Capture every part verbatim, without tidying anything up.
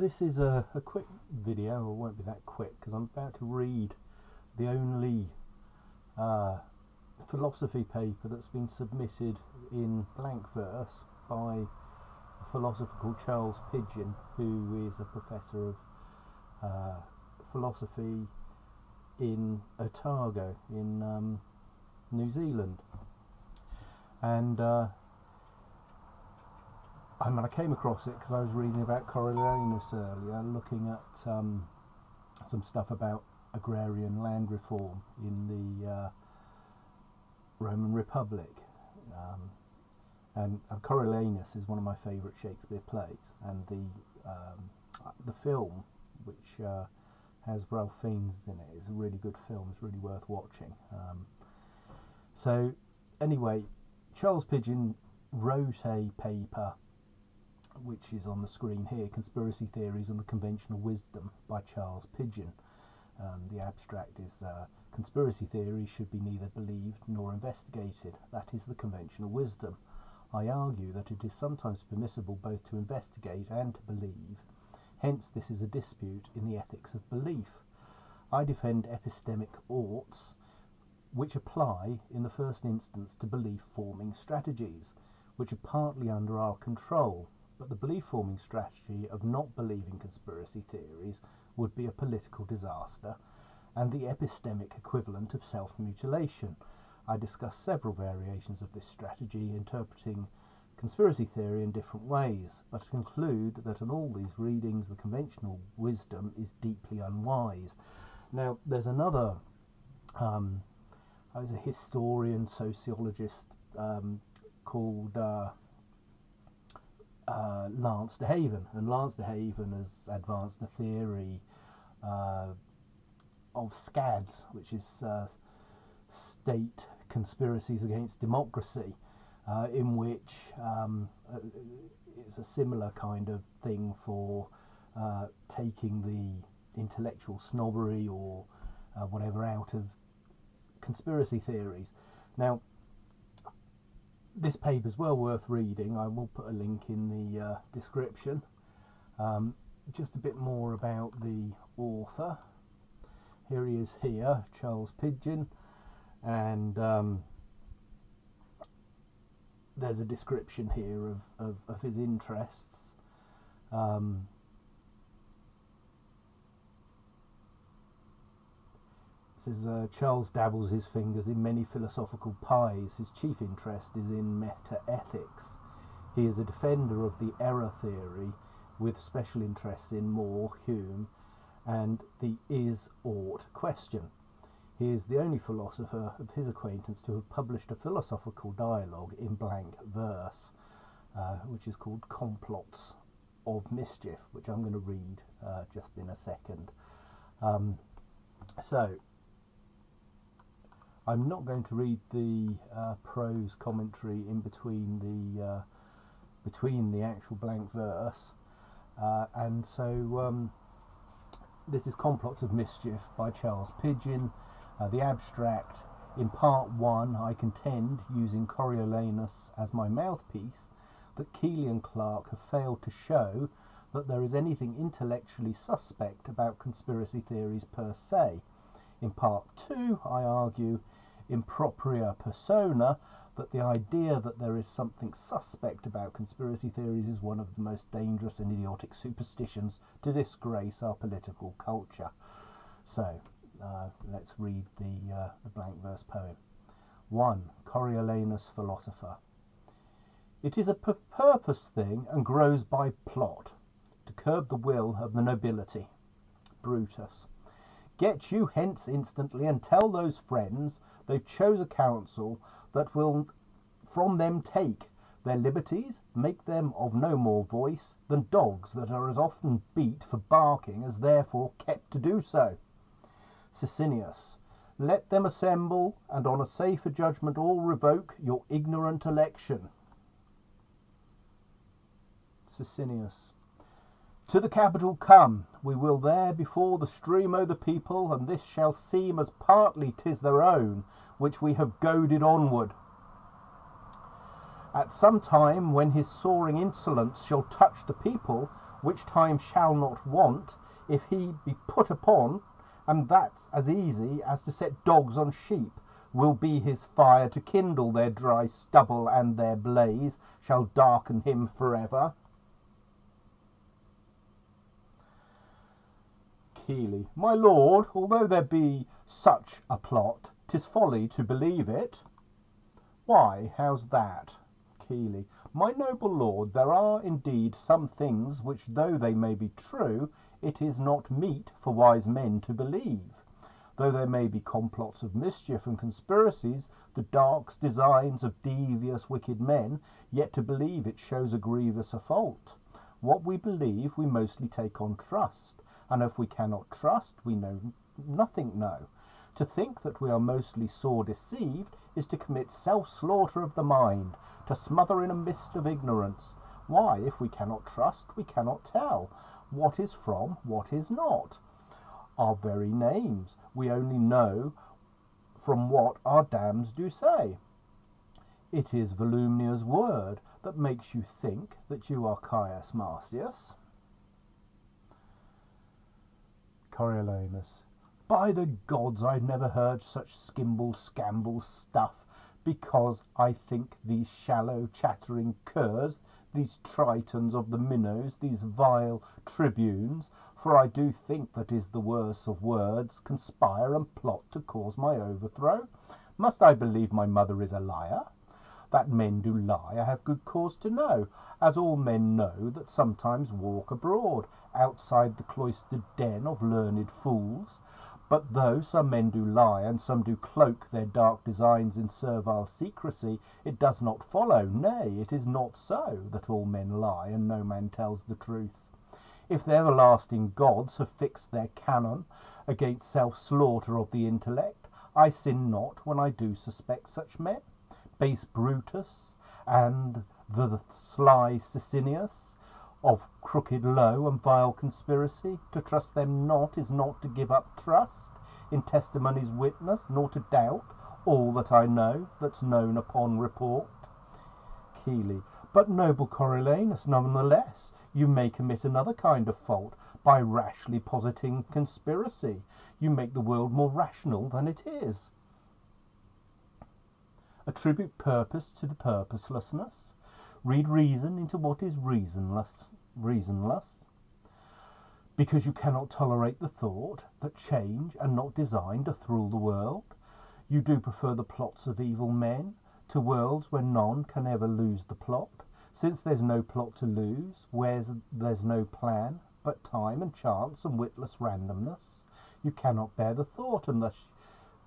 This is a, a quick video. It won't be that quick because I'm about to read the only uh, philosophy paper that's been submitted in blank verse by a philosopher called Charles Pigden, who is a professor of uh, philosophy in Otago in um, New Zealand. And uh, I mean, I came across it because I was reading about Coriolanus earlier, looking at um, some stuff about agrarian land reform in the uh, Roman Republic. Um, and uh, Coriolanus is one of my favourite Shakespeare plays, and the um, the film, which uh, has Ralph Fiennes in it, is a really good film. It's really worth watching. Um, so anyway, Charles Pigden wrote a paper which is on the screen here, Conspiracy Theories and the Conventional Wisdom by Charles Pigden. Um, the abstract is, uh, conspiracy theories should be neither believed nor investigated. That is the conventional wisdom. I argue that it is sometimes permissible both to investigate and to believe. Hence, this is a dispute in the ethics of belief. I defend epistemic oughts, which apply in the first instance to belief-forming strategies, which are partly under our control. But the belief-forming strategy of not believing conspiracy theories would be a political disaster and the epistemic equivalent of self-mutilation. I discuss several variations of this strategy, interpreting conspiracy theory in different ways, but conclude that in all these readings the conventional wisdom is deeply unwise. Now, there's another, um, I was a historian, sociologist um, called... Uh, Uh, Lance de Haven, and Lance de Haven has advanced the theory uh, of SCADS, which is uh, state conspiracies against democracy, uh, in which um, it's a similar kind of thing for uh, taking the intellectual snobbery or uh, whatever out of conspiracy theories. Now, this paper's well worth reading. I will put a link in the uh, description. Um, just a bit more about the author. Here he is here, Charles Pigden, and um, there's a description here of, of, of his interests. Um, It says, uh, Charles dabbles his fingers in many philosophical pies. His chief interest is in meta-ethics. He is a defender of the error theory, with special interests in More, Hume, and the is-ought question. He is the only philosopher of his acquaintance to have published a philosophical dialogue in blank verse, uh, which is called Complots of Mischief, which I'm going to read uh, just in a second. Um, so... I'm not going to read the uh, prose commentary in between the uh, between the actual blank verse, uh, and so um, this is Complots of Mischief by Charles Pigden. Uh, the abstract in part one: I contend, using Coriolanus as my mouthpiece, that Keeley and Clarke have failed to show that there is anything intellectually suspect about conspiracy theories per se. In part two, I argue in propria persona that the idea that there is something suspect about conspiracy theories is one of the most dangerous and idiotic superstitions to disgrace our political culture. So, uh, let's read the, uh, the blank verse poem. one. Coriolanus Philosopher. It is a purpose thing and grows by plot, to curb the will of the nobility. Brutus. Get you hence instantly, and tell those friends they've chose a council that will from them take their liberties, make them of no more voice than dogs that are as often beat for barking as therefore kept to do so. Sicinius, let them assemble, and on a safer judgment all revoke your ignorant election. Sicinius, to the capital come, we will there before the stream o' the people, and this shall seem as partly 'tis their own, which we have goaded onward. At some time, when his soaring insolence shall touch the people, which time shall not want, if he be put upon, and that's as easy as to set dogs on sheep, will be his fire to kindle their dry stubble, and their blaze shall darken him forever. Keeley. My lord, although there be such a plot, 'tis folly to believe it. Why, how's that? Keeley. My noble lord, there are indeed some things which, though they may be true, it is not meet for wise men to believe. Though there may be complots of mischief and conspiracies, the dark designs of devious wicked men, yet to believe it shows a grievous fault. What we believe we mostly take on trust, and if we cannot trust, we know nothing know. To think that we are mostly sore deceived is to commit self-slaughter of the mind, to smother in a mist of ignorance. Why, if we cannot trust, we cannot tell what is from, what is not. Our very names we only know from what our dams do say. It is Volumnia's word that makes you think that you are Caius Marcius. Coriolanus. By the gods, I've never heard such skimble scamble stuff, because I think these shallow chattering curs, these tritons of the minnows, these vile tribunes, for I do think that is the worst of words, conspire and plot to cause my overthrow. Must I believe my mother is a liar? That men do lie, I have good cause to know, as all men know that sometimes walk abroad, outside the cloistered den of learned fools. But though some men do lie, and some do cloak their dark designs in servile secrecy, it does not follow, nay, it is not so, that all men lie, and no man tells the truth. If the everlasting gods have fixed their canon against self-slaughter of the intellect, I sin not when I do suspect such men. Base Brutus and the, the sly Sicinius of crooked low and vile conspiracy, to trust them not is not to give up trust, in testimony's witness, nor to doubt all that I know that's known upon report. Keeley. But, noble Coriolanus, nonetheless, you may commit another kind of fault by rashly positing conspiracy. You make the world more rational than it is. Attribute purpose to the purposelessness. Read reason into what is reasonless. reasonless. Because you cannot tolerate the thought that change and not design doth rule the world, you do prefer the plots of evil men to worlds where none can ever lose the plot. Since there's no plot to lose, where's there's no plan but time and chance and witless randomness, you cannot bear the thought, and thus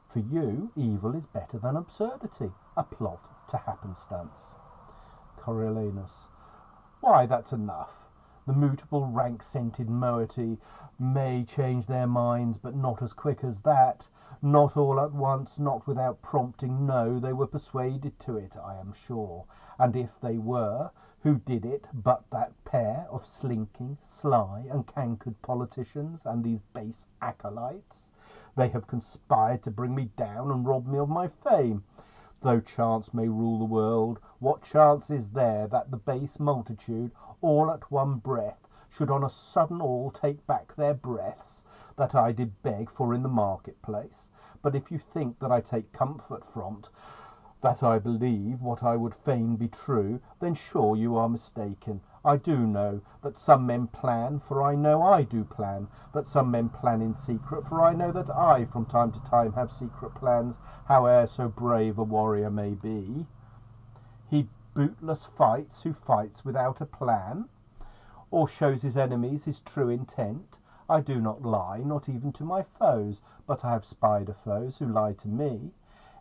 for you evil is better than absurdity, a plot to happenstance. Coriolanus. Why, that's enough. The mutable rank-scented moiety may change their minds, but not as quick as that. Not all at once, not without prompting, no, they were persuaded to it, I am sure. And if they were, who did it but that pair of slinking, sly, and cankered politicians and these base acolytes? They have conspired to bring me down and rob me of my fame. Though chance may rule the world, what chance is there that the base multitude, all at one breath, should on a sudden all take back their breaths that I did beg for in the marketplace? But if you think that I take comfort from't, that I believe what I would fain be true, then sure you are mistaken. I do know that some men plan, for I know I do plan, that some men plan in secret, for I know that I from time to time have secret plans, howe'er so brave a warrior may be. He bootless fights who fights without a plan, or shows his enemies his true intent. I do not lie, not even to my foes, but I have spied of foes who lie to me,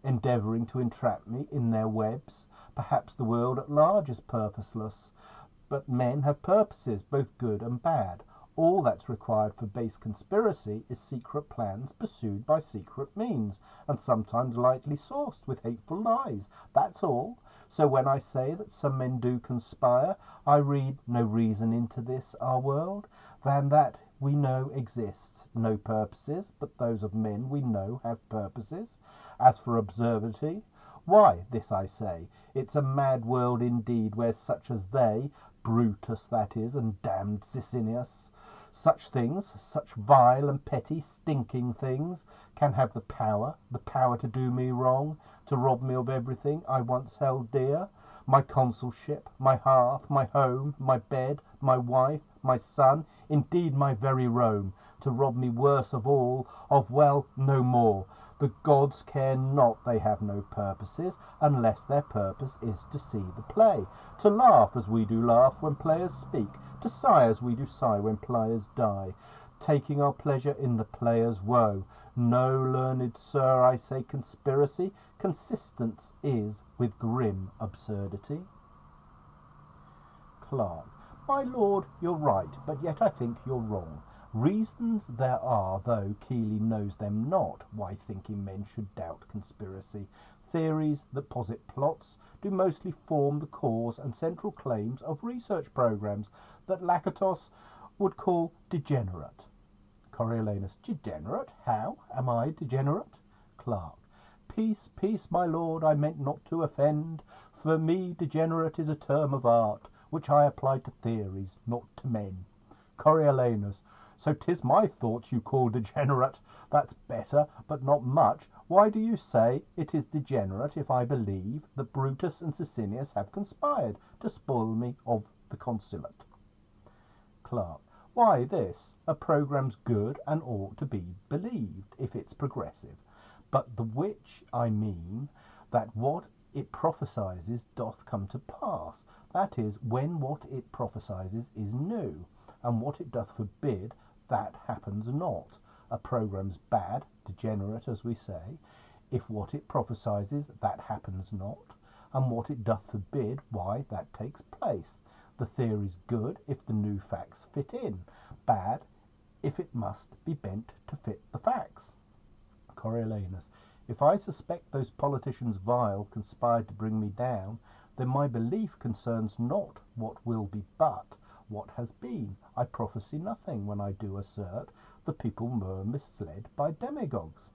endeavouring to entrap me in their webs. Perhaps the world at large is purposeless, but men have purposes, both good and bad. All that's required for base conspiracy is secret plans pursued by secret means, and sometimes lightly sourced with hateful lies. That's all. So when I say that some men do conspire, I read no reason into this, our world, than that we know exists no purposes, but those of men we know have purposes. As for absurdity, why, this I say, it's a mad world indeed, where such as they Brutus that is, and damned Sicinius. Such things, such vile and petty, stinking things, can have the power, the power to do me wrong, to rob me of everything I once held dear, my consulship, my hearth, my home, my bed, my wife, my son, indeed my very Rome, to rob me worse of all, of, well, no more. The gods care not, they have no purposes, unless their purpose is to see the play, to laugh as we do laugh when players speak, to sigh as we do sigh when players die, taking our pleasure in the player's woe. No, learned sir, I say conspiracy, consistence is with grim absurdity. Clarke. My lord, you're right, but yet I think you're wrong. Reasons there are, though Keeley knows them not, why thinking men should doubt conspiracy. Theories that posit plots do mostly form the cause and central claims of research programs that Lakatos would call degenerate. Coriolanus. Degenerate? How? Am I degenerate? Clarke. Peace, peace, my lord, I meant not to offend. For me, degenerate is a term of art, which I apply to theories, not to men. Coriolanus. So 'tis my thoughts you call degenerate. That's better, but not much. Why do you say it is degenerate if I believe that Brutus and Sicinius have conspired to spoil me of the consulate? Clarke. Why this? A programme's good and ought to be believed, if it's progressive. But the which I mean, that what it prophesises doth come to pass, that is, when what it prophesises is new, and what it doth forbid, that happens not. A programme's bad, degenerate, as we say, if what it prophesises, that happens not, and what it doth forbid, why, that takes place. The theory's good if the new facts fit in, bad if it must be bent to fit the facts. Coriolanus. If I suspect those politicians vile conspired to bring me down, then my belief concerns not what will be but what has been. I prophesy nothing when I do assert the people were misled by demagogues.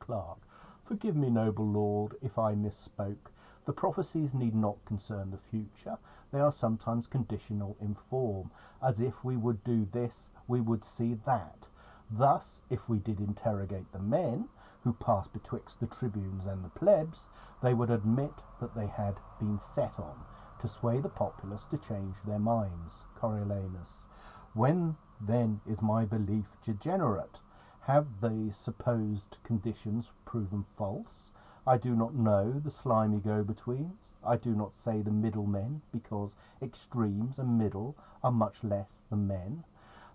Clarke. Forgive me, noble lord, if I misspoke. The prophecies need not concern the future. They are sometimes conditional in form, as if we would do this, we would see that. Thus, if we did interrogate the men who passed betwixt the tribunes and the plebs, they would admit that they had been set on, to sway the populace to change their minds. Coriolanus. When, then, is my belief degenerate? Have the supposed conditions proven false? I do not know the slimy go-betweens. I do not say the middlemen, because extremes and middle are much less than men,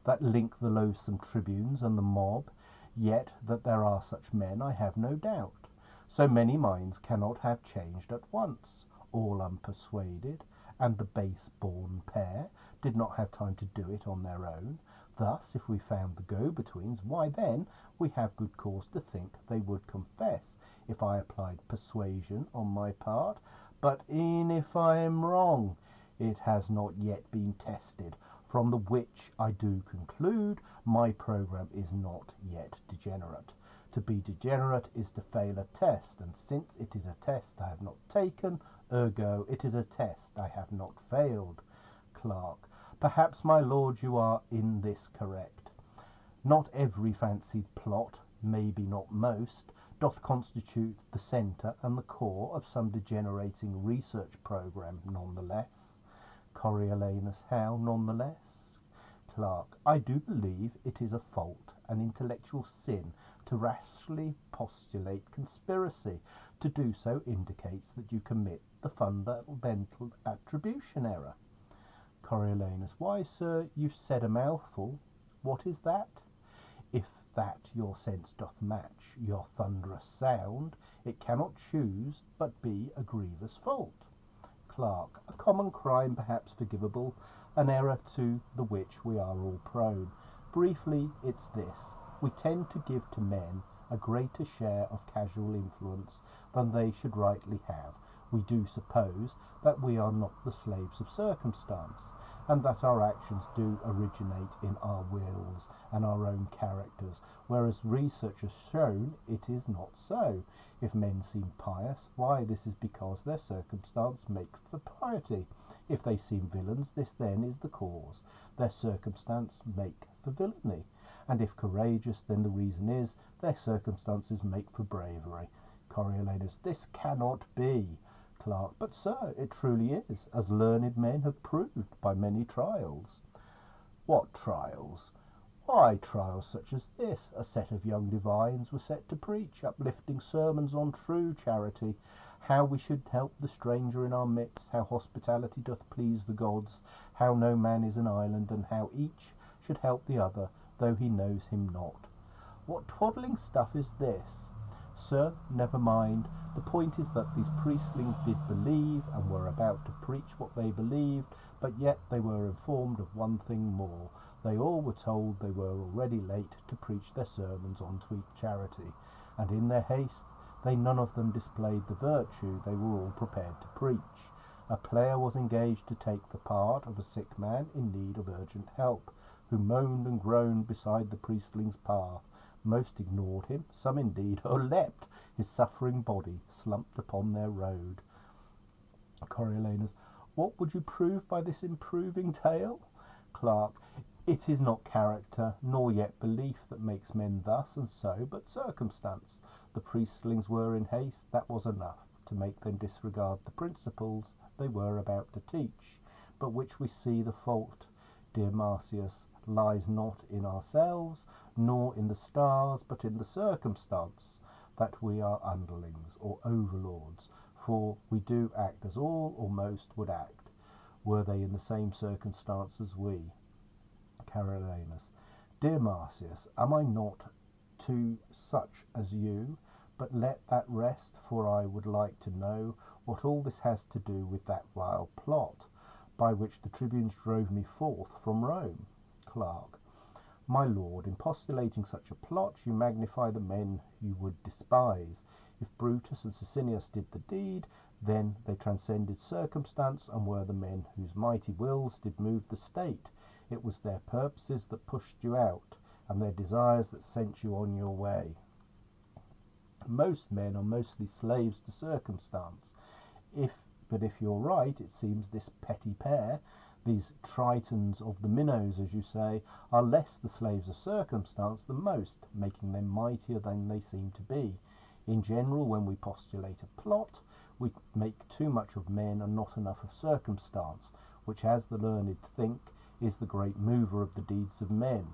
that link the loathsome tribunes and the mob. Yet that there are such men I have no doubt. So many minds cannot have changed at once. All unpersuaded, and the base-born pair did not have time to do it on their own. Thus, if we found the go-betweens, why then we have good cause to think they would confess, if I applied persuasion on my part. But e'en if I am wrong, it has not yet been tested, from the which I do conclude my programme is not yet degenerate. To be degenerate is to fail a test, and since it is a test I have not taken, ergo it is a test I have not failed. Clarke. Perhaps, my lord, you are in this correct. Not every fancied plot, maybe not most, doth constitute the centre and the core of some degenerating research programme nonetheless. Coriolanus. How, nonetheless? Clarke. I do believe it is a fault, an intellectual sin, to rashly postulate conspiracy. To do so indicates that you commit the fundamental attribution error. Coriolanus. Why, sir, you've said a mouthful. What is that? If that your sense doth match your thunderous sound, it cannot choose but be a grievous fault. Clarke. A common crime perhaps forgivable, an error to the which we are all prone. Briefly, it's this. We tend to give to men a greater share of casual influence than they should rightly have. We do suppose that we are not the slaves of circumstance, and that our actions do originate in our wills and our own characters, whereas research has shown it is not so. If men seem pious, why, this is because their circumstance makes for piety. If they seem villains, this then is the cause. Their circumstance make for villainy. And if courageous, then the reason is their circumstances make for bravery. Coriolanus, this cannot be. Clarke, but sir, it truly is, as learned men have proved by many trials. What trials? Why, trials such as this. A set of young divines were set to preach uplifting sermons on true charity, how we should help the stranger in our midst, how hospitality doth please the gods, how no man is an island, and how each should help the other, though he knows him not. What twaddling stuff is this? Sir, never mind. The point is that these priestlings did believe, and were about to preach what they believed, but yet they were informed of one thing more. They all were told they were already late to preach their sermons on sweet charity, and in their haste they none of them displayed the virtue they were all prepared to preach. A player was engaged to take the part of a sick man in need of urgent help, who moaned and groaned beside the priestling's path. Most ignored him, some indeed o'erleapt his suffering body, slumped upon their road. Coriolanus, what would you prove by this improving tale? Clarke, it is not character, nor yet belief, that makes men thus and so, but circumstance. The priestlings were in haste, that was enough to make them disregard the principles they were about to teach, but which we see the fault, dear Marcius, lies not in ourselves, nor in the stars, but in the circumstance that we are underlings or overlords, for we do act as all or most would act, were they in the same circumstance as we. Coriolanus, dear Marcius, am I not to such as you? But let that rest, for I would like to know what all this has to do with that vile plot, by which the tribunes drove me forth from Rome. Clarke, my lord, in postulating such a plot, you magnify the men you would despise. If Brutus and Sicinius did the deed, then they transcended circumstance and were the men whose mighty wills did move the state. It was their purposes that pushed you out, and their desires that sent you on your way. Most men are mostly slaves to circumstance. If, but if you're right, it seems this petty pair, these tritons of the minnows, as you say, are less the slaves of circumstance than most, making them mightier than they seem to be. In general, when we postulate a plot, we make too much of men and not enough of circumstance, which, as the learned think, is the great mover of the deeds of men.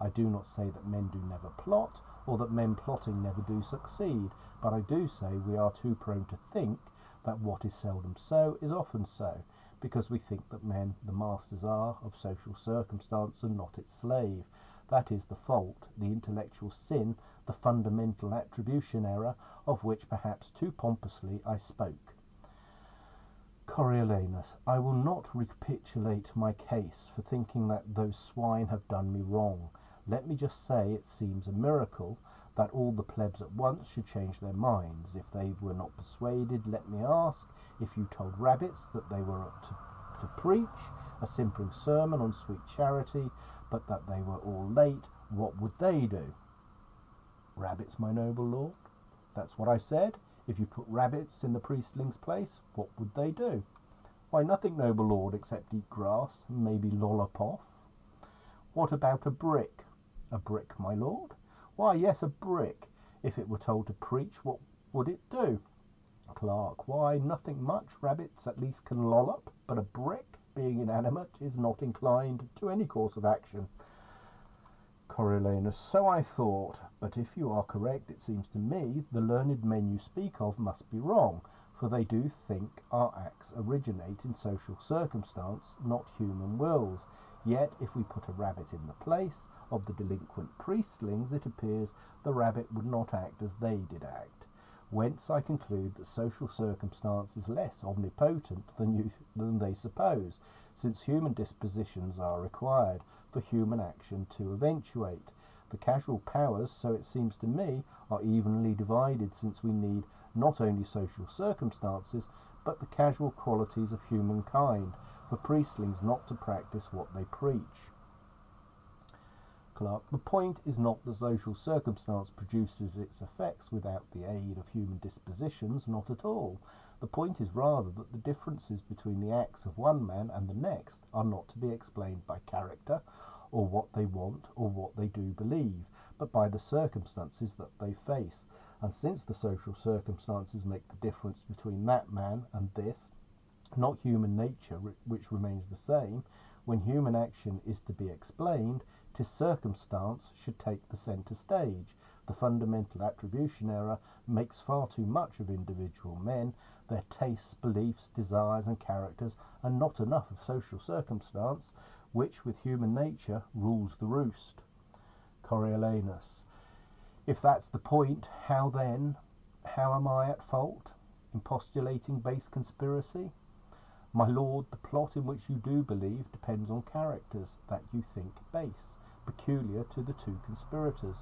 I do not say that men do never plot, or that men plotting never do succeed, but I do say we are too prone to think that what is seldom so is often so, because we think that men, the masters are, of social circumstance and not its slave. That is the fault, the intellectual sin, the fundamental attribution error, of which perhaps too pompously I spoke. Coriolanus, I will not recapitulate my case for thinking that those swine have done me wrong. Let me just say it seems a miracle that all the plebs at once should change their minds. If they were not persuaded, let me ask, if you told rabbits that they were to, to preach a simpering sermon on sweet charity, but that they were all late, what would they do? Rabbits, my noble lord. That's what I said. If you put rabbits in the priestling's place, what would they do? Why, nothing, noble lord, except eat grass, and maybe lollop off. What about a brick? A brick, my lord? Why, yes, a brick. If it were told to preach, what would it do? Clarke, why, nothing much. Rabbits at least can lollop, but a brick, being inanimate, is not inclined to any course of action. Coriolanus, so I thought, but if you are correct, it seems to me the learned men you speak of must be wrong, for they do think our acts originate in social circumstance, not human wills. Yet, if we put a rabbit in the place of the delinquent priestlings, it appears the rabbit would not act as they did act. Whence I conclude that social circumstance is less omnipotent than, you, than they suppose, since human dispositions are required for human action to eventuate. The casual powers, so it seems to me, are evenly divided, since we need not only social circumstances, but the casual qualities of humankind, for priestlings not to practice what they preach. Clarke: the point is not that social circumstance produces its effects without the aid of human dispositions, not at all. The point is rather that the differences between the acts of one man and the next are not to be explained by character, or what they want, or what they do believe, but by the circumstances that they face. And since the social circumstances make the difference between that man and this, not human nature, which remains the same, when human action is to be explained, 'tis circumstance should take the centre stage. The fundamental attribution error makes far too much of individual men, their tastes, beliefs, desires, and characters, and not enough of social circumstance, which with human nature rules the roost. Coriolanus: if that's the point, how then, how am I at fault in postulating base conspiracy? My lord, the plot in which you do believe depends on characters that you think base, peculiar to the two conspirators.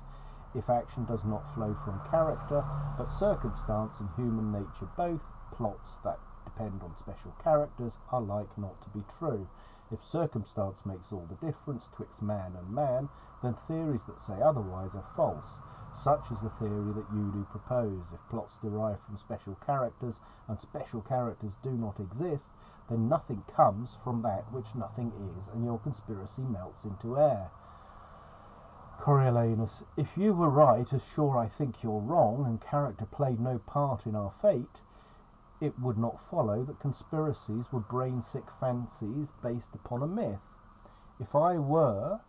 If action does not flow from character, but circumstance and human nature both, plots that depend on special characters are like not to be true. If circumstance makes all the difference twixt man and man, then theories that say otherwise are false. Such is the theory that you do propose. If plots derive from special characters, and special characters do not exist, then nothing comes from that which nothing is, and your conspiracy melts into air. Coriolanus: if you were right, as sure I think you're wrong, and character played no part in our fate, it would not follow that conspiracies were brain-sick fancies based upon a myth. If I were,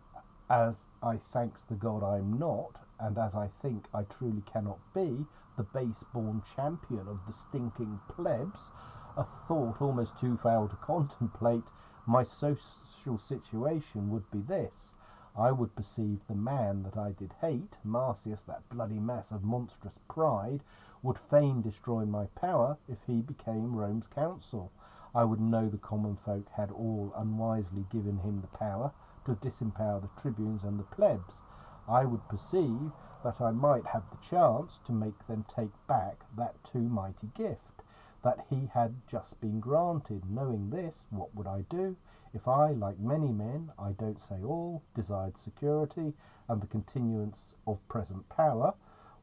as I thanks the God I'm not, and as I think I truly cannot be, the base-born champion of the stinking plebs, a thought almost too foul to contemplate, my social situation would be this. I would perceive the man that I did hate, Marcius, that bloody mass of monstrous pride, would fain destroy my power if he became Rome's consul. I would know the common folk had all unwisely given him the power to disempower the tribunes and the plebs. I would perceive that I might have the chance to make them take back that too mighty gift that he had just been granted. Knowing this, what would I do? If I, like many men, I don't say all, desired security and the continuance of present power,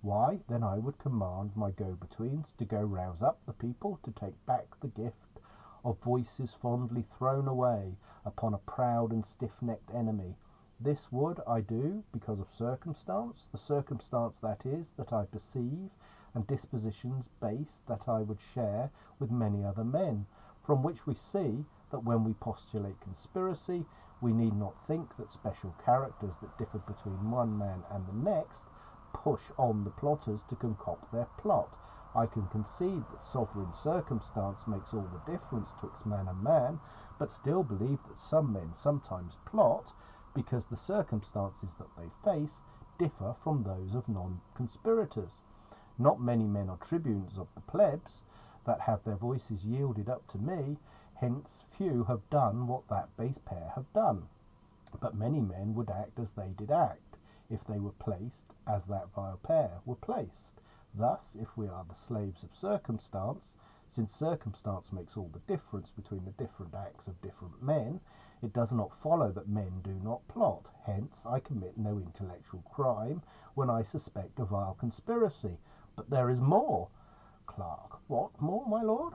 why, then I would command my go-betweens to go rouse up the people to take back the gift of voices fondly thrown away upon a proud and stiff-necked enemy. This would I do because of circumstance, the circumstance that is, that I perceive, and dispositions base that I would share with many other men, from which we see that when we postulate conspiracy, we need not think that special characters that differ between one man and the next push on the plotters to concoct their plot. I can concede that sovereign circumstance makes all the difference twixt man and man, but still believe that some men sometimes plot because the circumstances that they face differ from those of non-conspirators. Not many men are tribunes of the plebs that have their voices yielded up to me, hence few have done what that base pair have done. But many men would act as they did act, if they were placed as that vile pair were placed. Thus, if we are the slaves of circumstance, since circumstance makes all the difference between the different acts of different men, it does not follow that men do not plot. Hence, I commit no intellectual crime when I suspect a vile conspiracy. But there is more. Clarke: what more, my lord?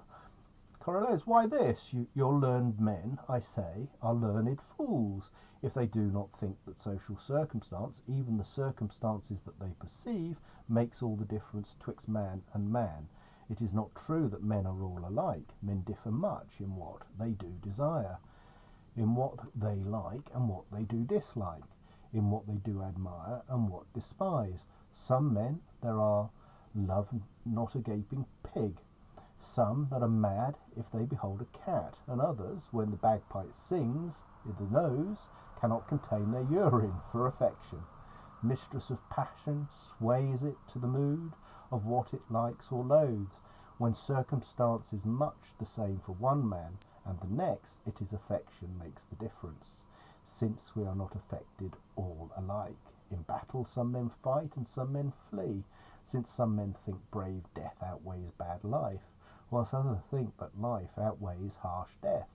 Coriolanus: why this, you, your learned men, I say, are learned fools, if they do not think that social circumstance, even the circumstances that they perceive, makes all the difference twixt man and man. It is not true that men are all alike. Men differ much in what they do desire, in what they like and what they do dislike, in what they do admire and what despise. Some men there are love not a gaping pig, some that are mad if they behold a cat, and others, when the bagpipe sings in the nose, cannot contain their urine for affection. Mistress of passion, sways it to the mood of what it likes or loathes. When circumstance is much the same for one man and the next, it is affection makes the difference, since we are not affected all alike. In battle some men fight and some men flee, since some men think brave death outweighs bad life, whilst others think that life outweighs harsh death.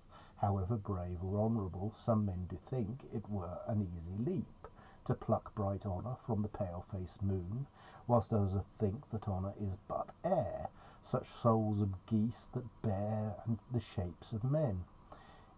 However brave or honourable some men do think, it were an easy leap to pluck bright honour from the pale-faced moon, whilst others think that honour is but air, such souls of geese that bear the shapes of men.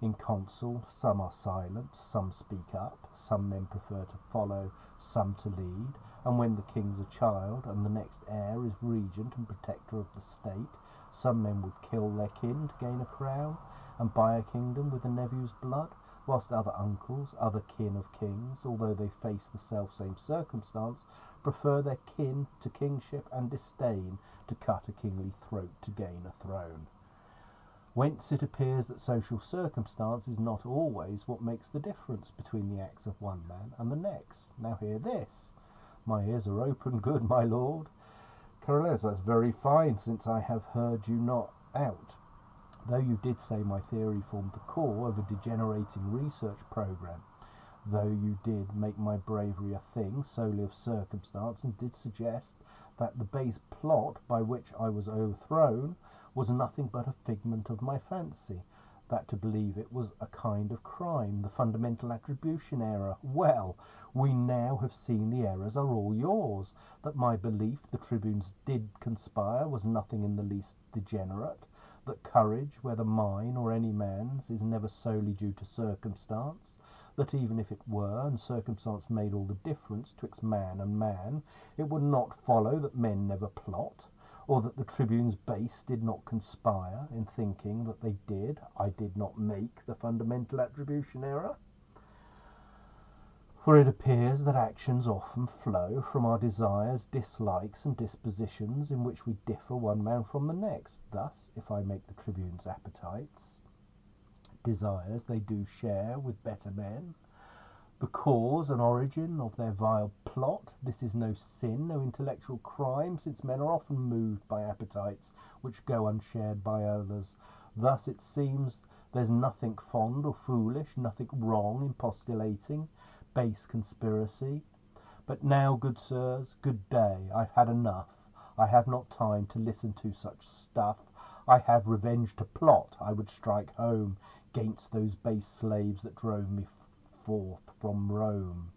In council some are silent, some speak up, some men prefer to follow, some to lead, and when the king's a child, and the next heir is regent and protector of the state, some men would kill their kin to gain a crown, and buy a kingdom with a nephew's blood, whilst other uncles, other kin of kings, although they face the self-same circumstance, prefer their kin to kingship and disdain to cut a kingly throat to gain a throne. Whence it appears that social circumstance is not always what makes the difference between the acts of one man and the next. Now hear this. My ears are open, good my lord. Coriolanus, that's very fine, since I have heard you not out. Though you did say my theory formed the core of a degenerating research programme, though you did make my bravery a thing solely of circumstance, and did suggest that the base plot by which I was overthrown was nothing but a figment of my fancy, that to believe it was a kind of crime, the fundamental attribution error. Well, we now have seen the errors are all yours, that my belief the tribunes did conspire was nothing in the least degenerate, that courage, whether mine or any man's, is never solely due to circumstance, that even if it were, and circumstance made all the difference twixt man and man, it would not follow that men never plot, or that the tribune's base did not conspire in thinking that they did. I did not make the fundamental attribution error. For it appears that actions often flow from our desires, dislikes, and dispositions, in which we differ one man from the next. Thus, if I make the tribune's appetites, desires they do share with better men, the cause and origin of their vile plot. This is no sin, no intellectual crime, since men are often moved by appetites which go unshared by others. Thus it seems there's nothing fond or foolish, nothing wrong in postulating base conspiracy. But now, good sirs, good day, I've had enough. I have not time to listen to such stuff. I have revenge to plot. I would strike home against those base slaves that drove me forth from Rome.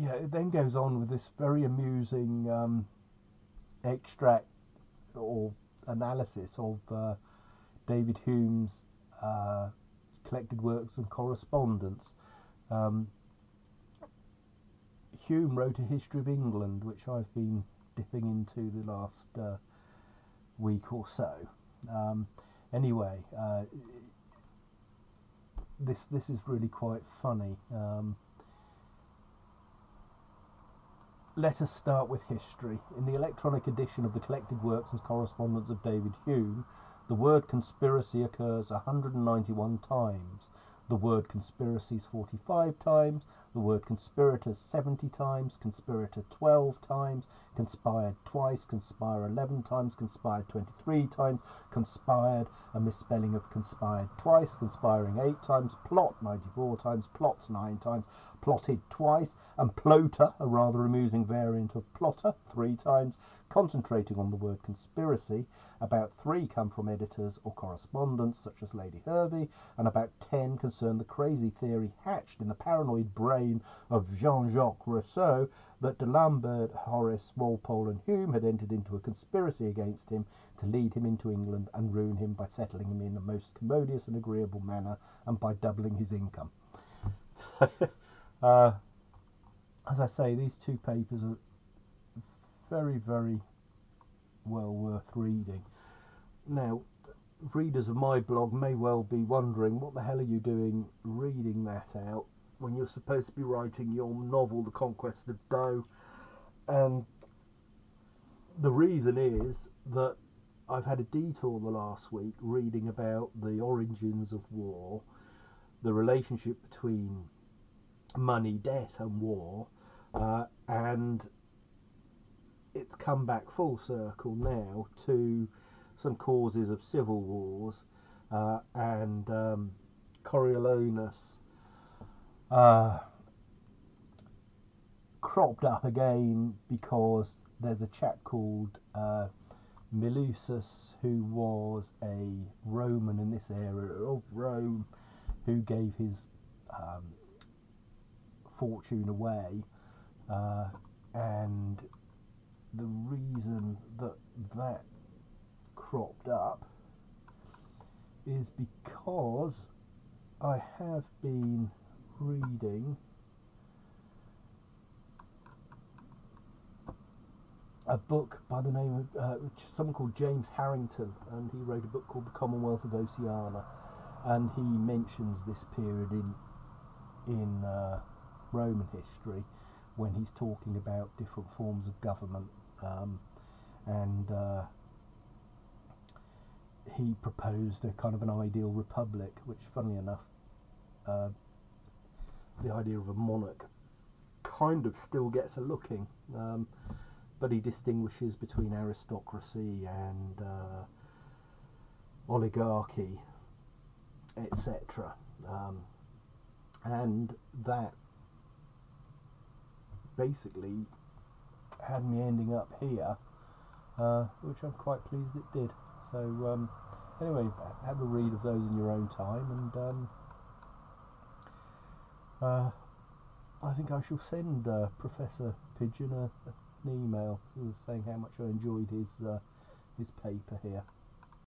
Yeah, it then goes on with this very amusing um, extract or analysis of uh, David Hume's uh, collected works and correspondence. Um, Hume wrote A History of England, which I've been dipping into the last uh, week or so. Um, anyway, uh, this this is really quite funny. Um, Let us start with history. In the electronic edition of the collected works and correspondence of David Hume, the word conspiracy occurs one hundred ninety-one times, the word conspiracies forty-five times, the word conspirators seventy times, conspirator twelve times, conspired twice, conspire eleven times, conspired twenty-three times, conspired, a misspelling of conspired twice, conspiring eight times, plot ninety-four times, plots nine times, plotted twice, and plotter, a rather amusing variant of plotter, three times. Concentrating on the word conspiracy, about three come from editors or correspondents such as Lady Hervey, and about ten concern the crazy theory hatched in the paranoid brain of Jean-Jacques Rousseau that d'Alembert, Horace Walpole and Hume had entered into a conspiracy against him to lead him into England and ruin him by settling him in a most commodious and agreeable manner and by doubling his income. Uh, as I say, these two papers are very, very well worth reading. Now, readers of my blog may well be wondering, what the hell are you doing reading that out when you're supposed to be writing your novel, The Conquest of Doe? And the reason is that I've had a detour the last week reading about the origins of war, the relationship between money, debt and war, uh, and it's come back full circle now to some causes of civil wars uh, and um, Coriolanus uh, cropped up again because there's a chap called uh, Melusus, who was a Roman in this area of Rome, who gave his um, fortune away, uh, and the reason that that cropped up is because I have been reading a book by the name of uh, someone called James Harrington, and he wrote a book called The Commonwealth of Oceana, and he mentions this period in in uh, Roman history when he's talking about different forms of government, um, and uh, he proposed a kind of an ideal republic, which funnily enough uh, the idea of a monarch kind of still gets a looking, um, but he distinguishes between aristocracy and uh, oligarchy, et cetera. Um, and that basically had me ending up here, uh, which I'm quite pleased it did. So um, anyway, have a read of those in your own time, and um, uh, I think I shall send uh, Professor Pigden a, a an email saying how much I enjoyed his uh, his paper here.